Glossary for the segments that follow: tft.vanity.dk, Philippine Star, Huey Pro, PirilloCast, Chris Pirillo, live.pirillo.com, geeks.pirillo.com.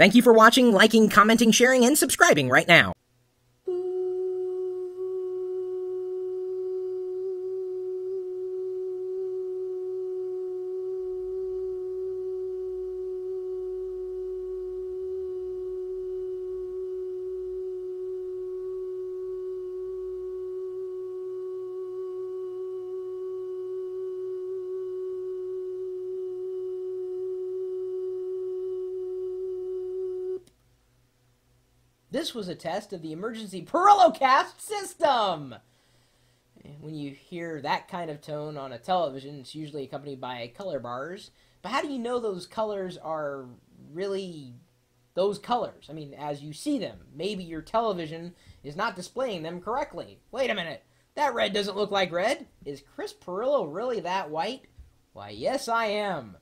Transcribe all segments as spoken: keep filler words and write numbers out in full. Thank you for watching, liking, commenting, sharing, and subscribing right now. This was a test of the emergency PirilloCast system! When you hear that kind of tone on a television, it's usually accompanied by color bars. But how do you know those colors are really those colors? I mean, as you see them. Maybe your television is not displaying them correctly. Wait a minute. That red doesn't look like red. Is Chris Pirillo really that white? Why, yes, I am.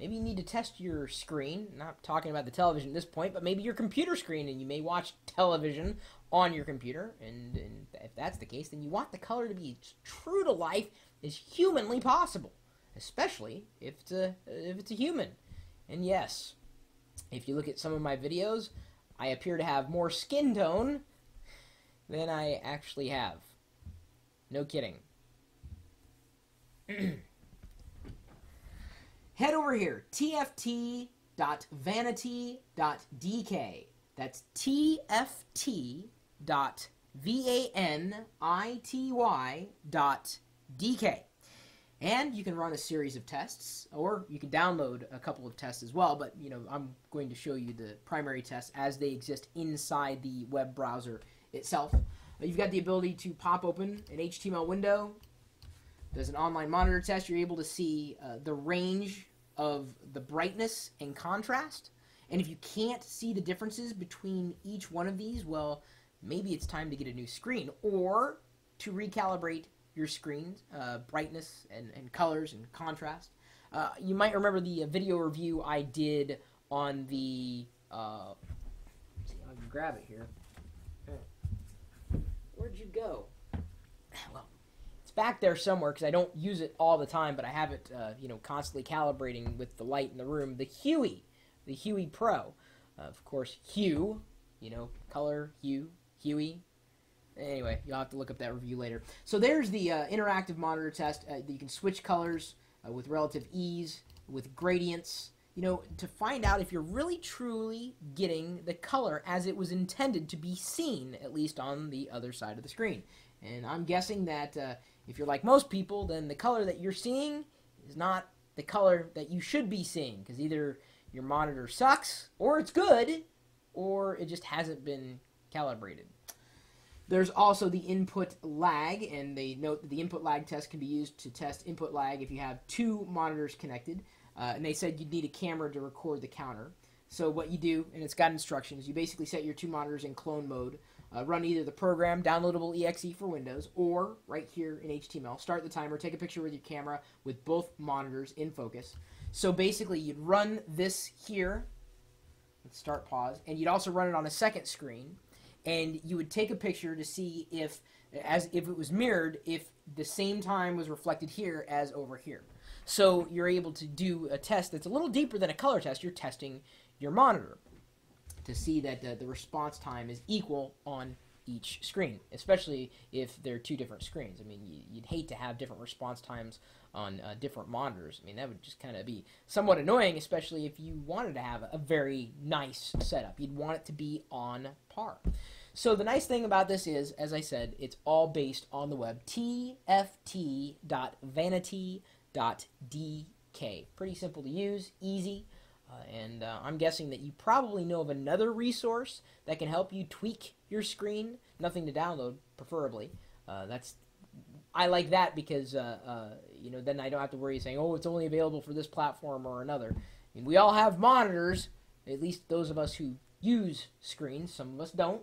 Maybe you need to test your screen. Not talking about the television at this point, but maybe your computer screen, and you may watch television on your computer, and, and if that's the case, then you want the color to be as true to life as humanly possible, especially if it's a, if it's a human. And yes, if you look at some of my videos, I appear to have more skin tone than I actually have. No kidding. Head over here, t f t dot vanity dot d k. That's t f t dot vanity dot d k. And you can run a series of tests, or you can download a couple of tests as well, but you know, I'm going to show you the primary tests as they exist inside the web browser itself. You've got the ability to pop open an H T M L window. There's an online monitor test. You're able to see uh, the range of the brightness and contrast. And if you can't see the differences between each one of these, well, maybe it's time to get a new screen or to recalibrate your screen's uh, brightness and, and colors and contrast. Uh, you might remember the uh, video review I did on the... Uh, let's see, I can grab it here. Where'd you go? Well... back there somewhere, because I don't use it all the time, but I have it, uh, you know, constantly calibrating with the light in the room. The Huey, the Huey Pro. Uh, of course, hue, you know, color, hue, Huey. Anyway, you'll have to look up that review later. So there's the uh, interactive monitor test. Uh, you can switch colors uh, with relative ease, with gradients, you know, to find out if you're really truly getting the color as it was intended to be seen, at least on the other side of the screen. And I'm guessing that uh, if you're like most people, then the color that you're seeing is not the color that you should be seeing, because either your monitor sucks, or it's good, or it just hasn't been calibrated. There's also the input lag, and they note that the input lag test can be used to test input lag if you have two monitors connected. Uh, and they said you'd need a camera to record the counter. So what you do, and it's got instructions, you basically set your two monitors in clone mode. Uh, run either the program, downloadable E X E for Windows, or right here in H T M L, start the timer, take a picture with your camera with both monitors in focus. So basically, you'd run this here, let's start pause, and you'd also run it on a second screen, and you would take a picture to see if, as if it was mirrored, if the same time was reflected here as over here. So you're able to do a test that's a little deeper than a color test. You're testing your monitor to see that uh, the response time is equal on each screen, especially if they're two different screens. I mean, you'd hate to have different response times on uh, different monitors. I mean, that would just kind of be somewhat annoying, especially if you wanted to have a very nice setup. You'd want it to be on par. So the nice thing about this is, as I said, it's all based on the web. t f t dot vanity dot d k. Pretty simple to use, easy. Uh, and uh, I'm guessing that you probably know of another resource that can help you tweak your screen. Nothing to download, preferably. Uh, that's I like that because uh, uh, you know, then I don't have to worry saying, oh, it's only available for this platform or another. I mean, we all have monitors, at least those of us who use screens. Some of us don't.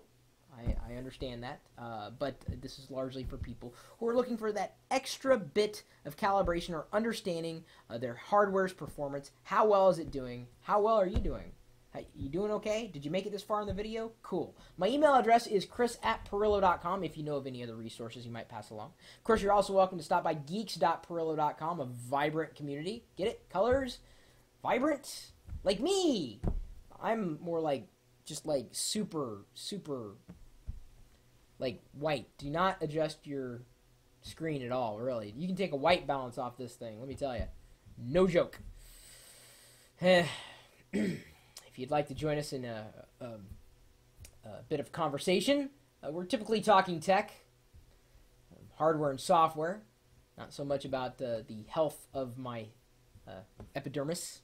I, I understand that, uh, but this is largely for people who are looking for that extra bit of calibration or understanding uh, their hardware's performance. How well is it doing? How well are you doing? How, you doing okay? Did you make it this far in the video? Cool. My email address is chris at pirillo dot com if you know of any other resources you might pass along. Of course, you're also welcome to stop by geeks dot pirillo dot com, a vibrant community. Get it? Colors? Vibrant? Like me! I'm more like just like super, super like white. Do not adjust your screen at all, really. You can take a white balance off this thing, let me tell you. No joke. If you'd like to join us in a, a, a bit of conversation, uh, we're typically talking tech, hardware and software, not so much about uh, the health of my uh, epidermis,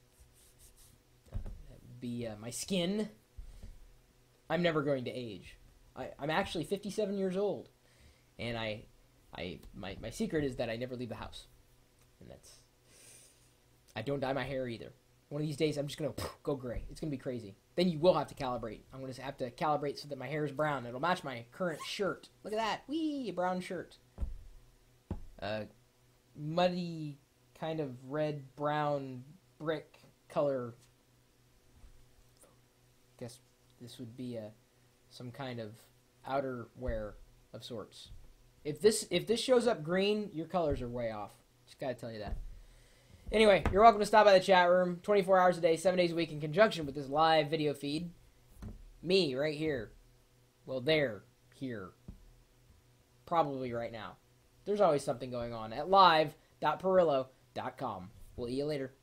uh, that would be uh, my skin. I'm never going to age. I, I'm actually fifty-seven years old, and I, I my, my secret is that I never leave the house, and that's, I don't dye my hair either. One of these days, I'm just going to go gray. It's going to be crazy. Then you will have to calibrate. I'm going to have to calibrate so that my hair is brown. It'll match my current shirt. Look at that. Whee! A brown shirt. Uh, muddy, kind of red-brown brick color. I guess this would be a, some kind of outerwear of sorts. If this, if this shows up green, your colors are way off. Just got to tell you that. Anyway, you're welcome to stop by the chat room twenty-four hours a day, seven days a week in conjunction with this live video feed. Me, right here. Well, there, here. Probably right now. There's always something going on at live dot pirillo dot com. We'll see you later.